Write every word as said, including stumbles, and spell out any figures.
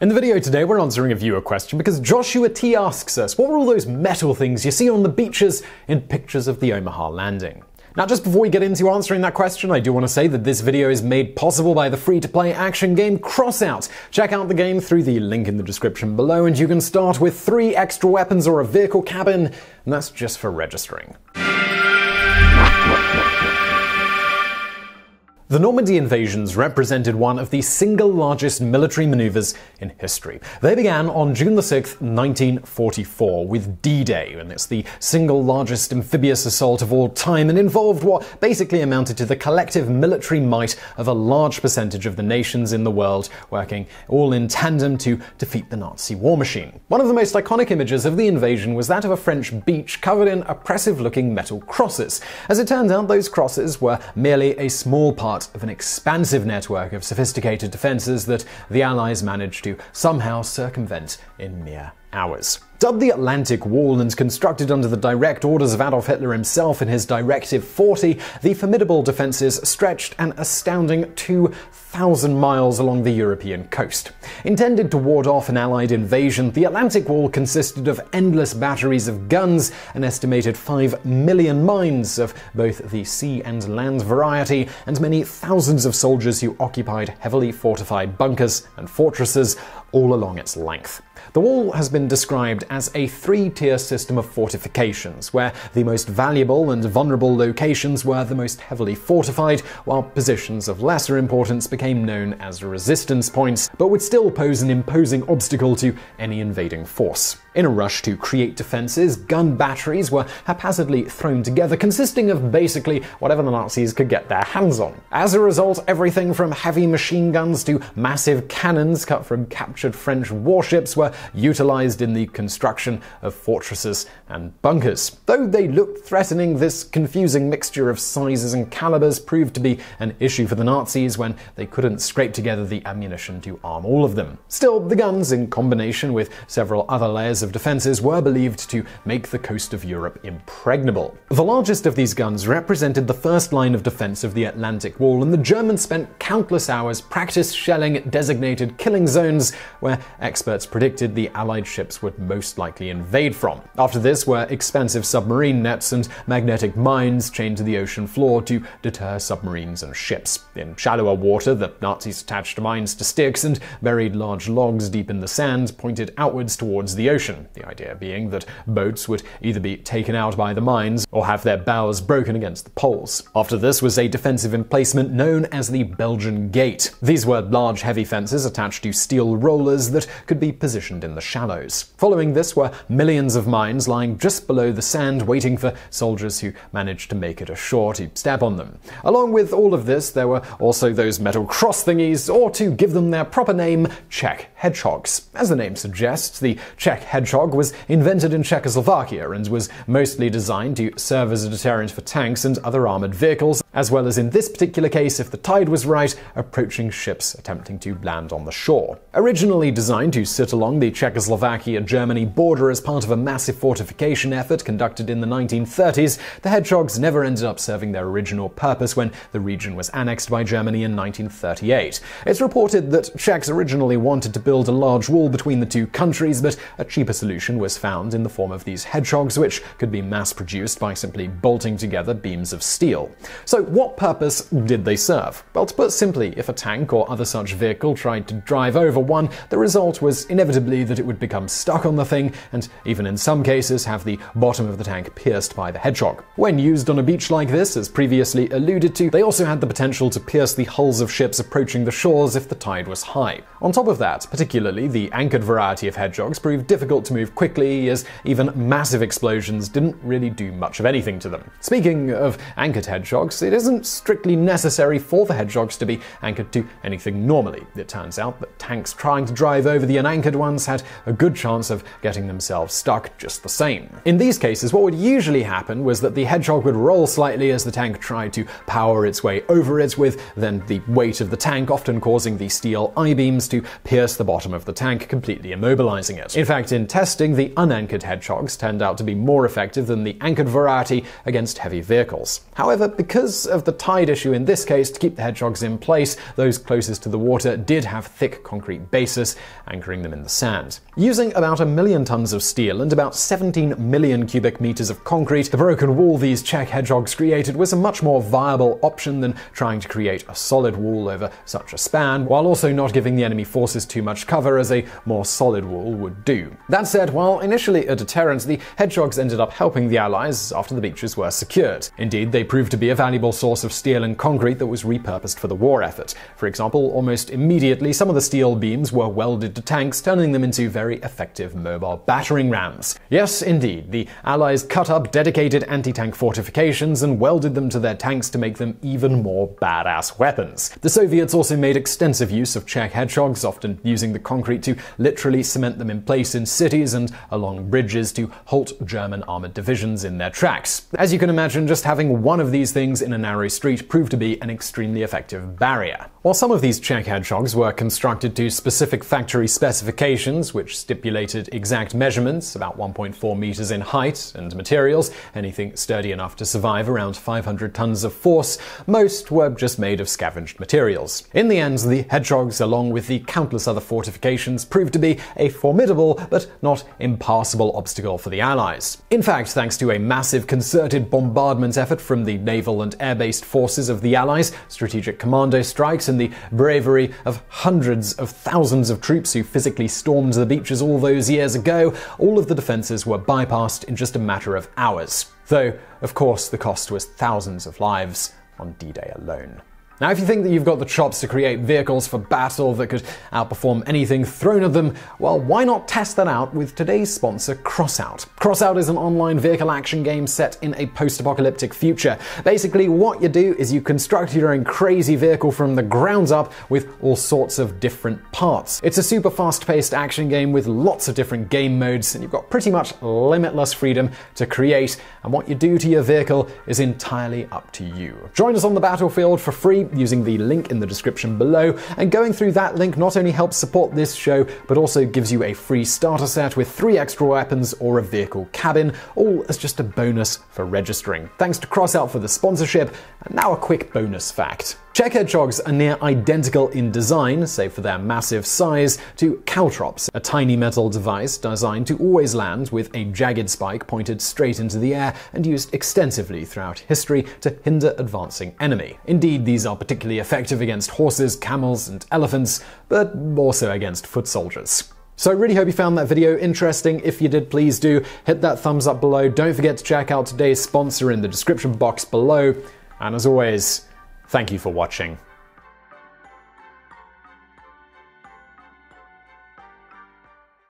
In the video today, we're answering a viewer question because Joshua T asks us, what were all those metal things you see on the beaches in pictures of the Omaha landing? Now, just before we get into answering that question, I do want to say that this video is made possible by the free-to-play action game Crossout. Check out the game through the link in the description below, and you can start with three extra weapons or a vehicle cabin, and that's just for registering. The Normandy invasions represented one of the single largest military maneuvers in history. They began on June the sixth, nineteen forty-four, with D-Day, and it's the single largest amphibious assault of all time and involved what basically amounted to the collective military might of a large percentage of the nations in the world, working all in tandem to defeat the Nazi war machine. One of the most iconic images of the invasion was that of a French beach covered in oppressive-looking metal crosses. As it turned out, those crosses were merely a small part of an expansive network of sophisticated defenses that the Allies managed to somehow circumvent in mere hours. Dubbed the Atlantic Wall and constructed under the direct orders of Adolf Hitler himself in his Directive forty, the formidable defenses stretched an astounding two thousand miles along the European coast. Intended to ward off an Allied invasion, the Atlantic Wall consisted of endless batteries of guns, an estimated five million mines of both the sea and land variety, and many thousands of soldiers who occupied heavily fortified bunkers and fortresses all along its length. The wall has been described as a three-tier system of fortifications, where the most valuable and vulnerable locations were the most heavily fortified, while positions of lesser importance became known as resistance points, but would still pose an imposing obstacle to any invading force. In a rush to create defenses, gun batteries were haphazardly thrown together, consisting of basically whatever the Nazis could get their hands on. As a result, everything from heavy machine guns to massive cannons cut from captured French warships were utilized in the construction of fortresses and bunkers. Though they looked threatening, this confusing mixture of sizes and calibers proved to be an issue for the Nazis when they couldn't scrape together the ammunition to arm all of them. Still, the guns, in combination with several other layers of defenses, were believed to make the coast of Europe impregnable. The largest of these guns represented the first line of defense of the Atlantic Wall, and the Germans spent countless hours practice shelling at designated killing zones where experts predicted the Allied ships would most likely invade from. After this were expansive submarine nets and magnetic mines chained to the ocean floor to deter submarines and ships. In shallower water, the Nazis attached mines to sticks and buried large logs deep in the sand pointed outwards towards the ocean, the idea being that boats would either be taken out by the mines or have their bows broken against the poles. After this was a defensive emplacement known as the Belgian Gate. These were large heavy fences attached to steel rollers that could be positioned in the shallows. Following this were millions of mines lying just below the sand, waiting for soldiers who managed to make it ashore to step on them. Along with all of this, there were also those metal cross thingies, or to give them their proper name, Czech hedgehogs. As the name suggests, the Czech hedgehog was invented in Czechoslovakia and was mostly designed to serve as a deterrent for tanks and other armored vehicles, as well as, in this particular case, if the tide was right, approaching ships attempting to land on the shore. Originally designed to sit along the Czechoslovakia-Germany border as part of a massive fortification effort conducted in the nineteen thirties, the hedgehogs never ended up serving their original purpose when the region was annexed by Germany in nineteen thirty-eight. It's reported that Czechs originally wanted to build a large wall between the two countries, but a cheaper solution was found in the form of these hedgehogs, which could be mass-produced by simply bolting together beams of steel. So what purpose did they serve? Well, to put simply, if a tank or other such vehicle tried to drive over one, the result was inevitably that it would become stuck on the thing, and even in some cases have the bottom of the tank pierced by the hedgehog. When used on a beach like this, as previously alluded to, they also had the potential to pierce the hulls of ships approaching the shores if the tide was high. On top of that, particularly the anchored variety of hedgehogs proved difficult to move quickly, as even massive explosions didn't really do much of anything to them. Speaking of anchored hedgehogs, it isn't strictly necessary for the hedgehogs to be anchored to anything normally. It turns out that tanks trying to drive over the unanchored ones Germans had a good chance of getting themselves stuck just the same. In these cases, what would usually happen was that the Hedgehog would roll slightly as the tank tried to power its way over it, with then the weight of the tank often causing the steel I-beams to pierce the bottom of the tank, completely immobilizing it. In fact, in testing, the unanchored Hedgehogs turned out to be more effective than the anchored variety against heavy vehicles. However, because of the tide issue in this case, to keep the Hedgehogs in place, those closest to the water did have thick concrete bases, anchoring them in the sand. Using about a million tons of steel and about seventeen million cubic meters of concrete, the broken wall these Czech Hedgehogs created was a much more viable option than trying to create a solid wall over such a span, while also not giving the enemy forces too much cover, as a more solid wall would do. That said, while initially a deterrent, the Hedgehogs ended up helping the Allies after the beaches were secured. Indeed, they proved to be a valuable source of steel and concrete that was repurposed for the war effort. For example, almost immediately some of the steel beams were welded to tanks, turning them into very effective mobile battering rams. Yes, indeed, the Allies cut up dedicated anti-tank fortifications and welded them to their tanks to make them even more badass weapons. The Soviets also made extensive use of Czech Hedgehogs, often using the concrete to literally cement them in place in cities and along bridges to halt German armored divisions in their tracks. As you can imagine, just having one of these things in a narrow street proved to be an extremely effective barrier. While some of these Czech Hedgehogs were constructed to specific factory specifications, which stipulated exact measurements, about one point four meters in height, and materials, anything sturdy enough to survive around five hundred tons of force, most were just made of scavenged materials. In the end, the Hedgehogs, along with the countless other fortifications, proved to be a formidable but not impassable obstacle for the Allies. In fact, thanks to a massive concerted bombardment effort from the naval and air-based forces of the Allies, strategic commando strikes, and the bravery of hundreds of thousands of troops who physically stormed the beaches all those years ago, all of the defenses were bypassed in just a matter of hours. Though, of course, the cost was thousands of lives on D-Day alone. Now, if you think that you've got the chops to create vehicles for battle that could outperform anything thrown at them, well, why not test that out with today's sponsor, Crossout? Crossout is an online vehicle action game set in a post-apocalyptic future. Basically, what you do is you construct your own crazy vehicle from the ground up with all sorts of different parts. It's a super fast-paced action game with lots of different game modes, and you've got pretty much limitless freedom to create, and what you do to your vehicle is entirely up to you. Join us on the battlefield for free using the link in the description below, and going through that link not only helps support this show, but also gives you a free starter set with three extra weapons or a vehicle cabin, all as just a bonus for registering. Thanks to Crossout for the sponsorship, and now a quick bonus fact. Czech Hedgehogs are near identical in design, save for their massive size, to Caltrops, a tiny metal device designed to always land with a jagged spike pointed straight into the air and used extensively throughout history to hinder advancing enemy. Indeed, these are particularly effective against horses, camels, and elephants, but also against foot soldiers. So I really hope you found that video interesting. If you did, please do hit that thumbs up below. Don't forget to check out today's sponsor in the description box below. And as always, thank you for watching.